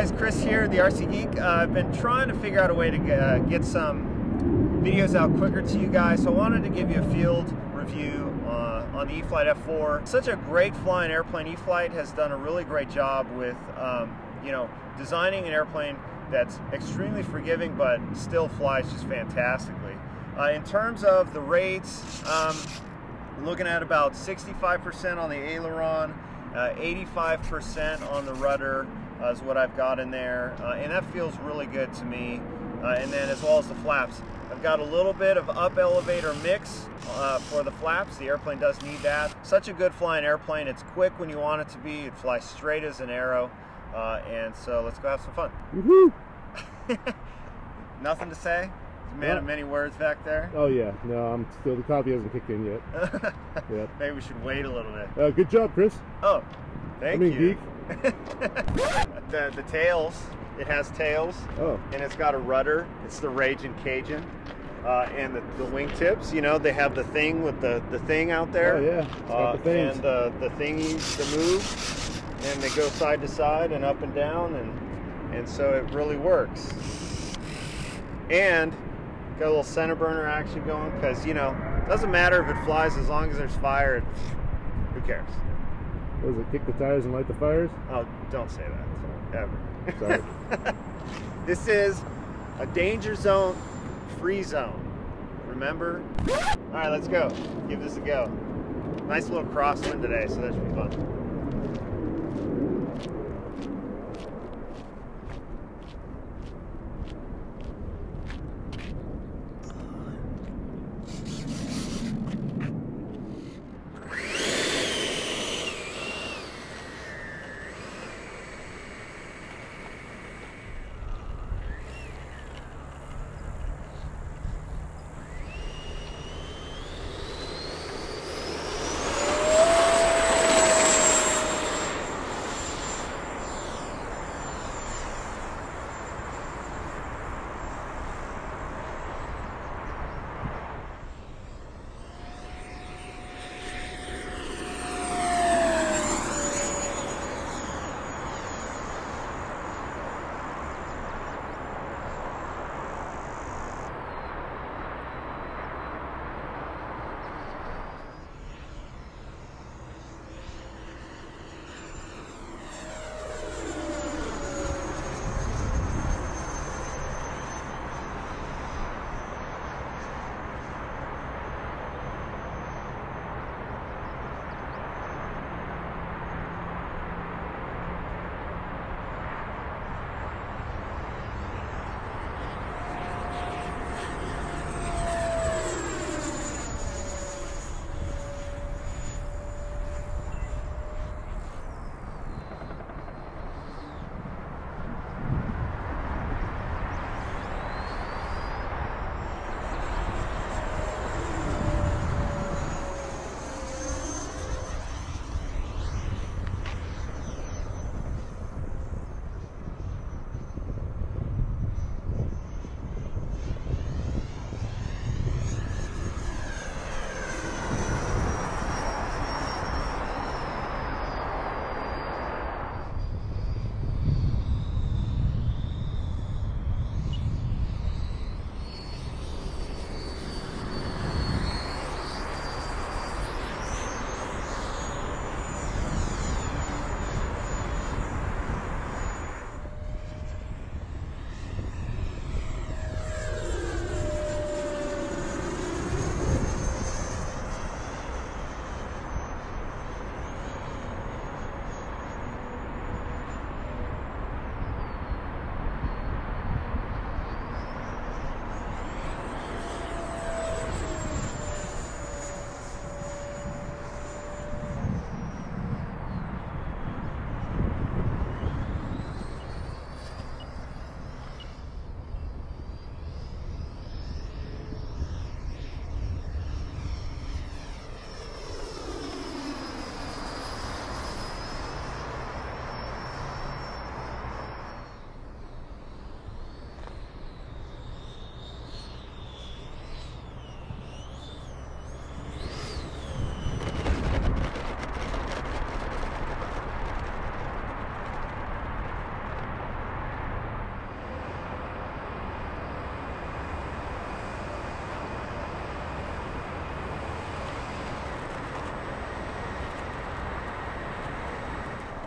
guys, Chris here, the RC Geek. I've been trying to figure out a way to get some videos out quicker to you guys, so I wanted to give you a field review on the E-Flite F4. Such a great flying airplane. E-Flite has done a really great job with you know, designing an airplane that's extremely forgiving but still flies just fantastically. In terms of the rates, looking at about 65% on the aileron, 85% on the rudder is what I've got in there, and that feels really good to me. And then as well as the flaps, I've got a little bit of up elevator mix for the flaps. The airplane does need that. Such a good flying airplane. It's quick when you want it to be. It flies straight as an arrow, and so let's go have some fun. Woohoo! Nothing to say? Man of many words back there. Oh yeah, no, I'm still, the coffee hasn't kicked in yet. Yep. Maybe we should wait a little bit. Good job, Chris. Oh, thank you. Geek. the tails, it has tails. Oh. And it's got a rudder. It's the Ragin' Cajun. And the wingtips, you know, they have the thing with the thing out there. Oh yeah. And the thingies, the move, and they go side to side and up and down, and so it really works. And got a little Centerburner action going, because, you know, it doesn't matter if it flies as long as there's fire. Who cares? Does it kick the tires and light the fires? Oh, don't say that. Ever. Sorry. This is a danger zone, free zone. Remember? All right, let's go. Give this a go. Nice little crosswind today, so that should be fun.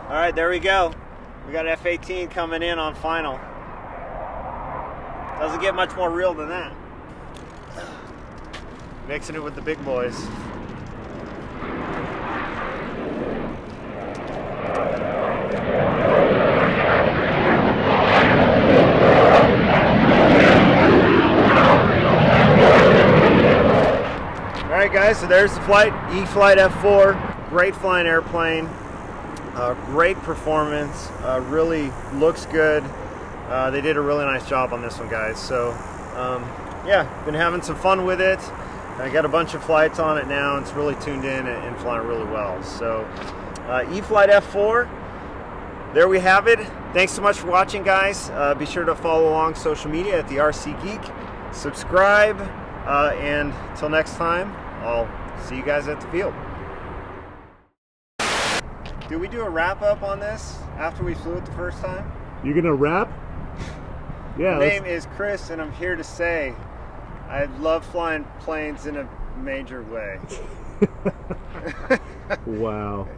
All right, there we go. We got F18 coming in on final. Doesn't get much more real than that. Mixing it with the big boys. All right, guys, so there's the flight, E-Flite F4. Great flying airplane, great performance, really looks good. They did a really nice job on this one, guys. So, yeah, been having some fun with it. I got a bunch of flights on it now. It's really tuned in and flying really well. So, E-Flite F4, there we have it. Thanks so much for watching, guys. Be sure to follow along social media at the RC Geek. Subscribe, and till next time, I'll see you guys at the field. Did we do a wrap up on this after we flew it the first time? You're gonna wrap? Yeah. My name is Chris, and I'm here to say I love flying planes in a major way. Wow.